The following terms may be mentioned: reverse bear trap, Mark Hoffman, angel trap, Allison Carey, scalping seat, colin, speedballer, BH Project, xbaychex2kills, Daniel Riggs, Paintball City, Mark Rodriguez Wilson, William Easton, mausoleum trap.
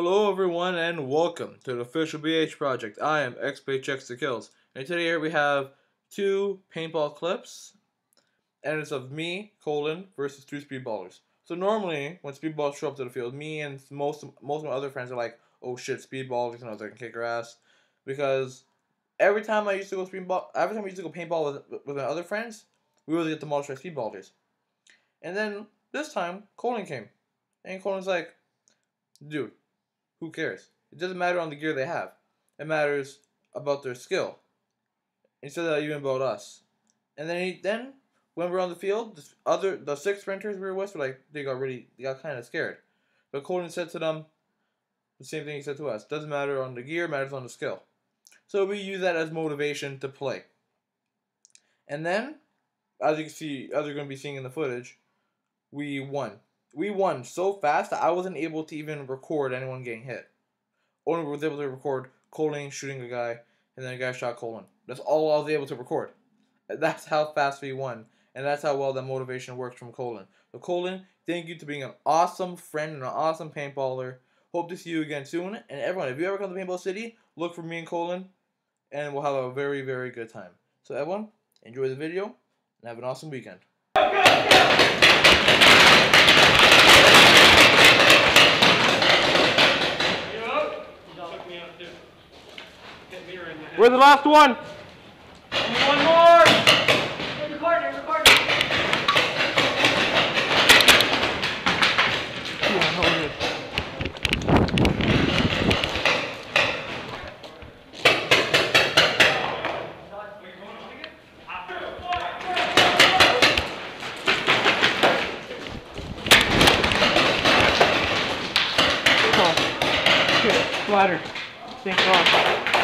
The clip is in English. Hello everyone and welcome to the official BH Project. I am xbaychex2kills, and today here we have two paintball clips, and it's of me, Colin, versus two speedballers. So normally, when speedballs show up to the field, me and most of my other friends are like, oh shit, speedballers, and I was like, kick her ass. Because every time I used to go paintball with my other friends, we would get demolished by speedballers. And then, this time, Colin came. And Colin's like, dude, who cares? It doesn't matter on the gear they have. It matters about their skill. He said that even about us. And then when we were on the field, the six sprinters we were with were like, they got kind of scared. But Colin said to them the same thing he said to us. Doesn't matter on the gear, matters on the skill. So we use that as motivation to play. And then, as you can see, as you're going to be seeing in the footage, we won. We won so fast that I wasn't able to even record anyone getting hit. Only was able to record Colin shooting a guy, and then a guy shot Colin. That's all I was able to record. That's how fast we won, and that's how well that motivation works from Colin. So Colin, thank you for being an awesome friend and an awesome paintballer. Hope to see you again soon. And everyone, if you ever come to Paintball City, look for me and Colin, and we'll have a very, very good time. So everyone, enjoy the video, and have an awesome weekend. Go, go, go! We're the last one. Only one more. Hey, record it. Oh, good. Flatter. Thank God.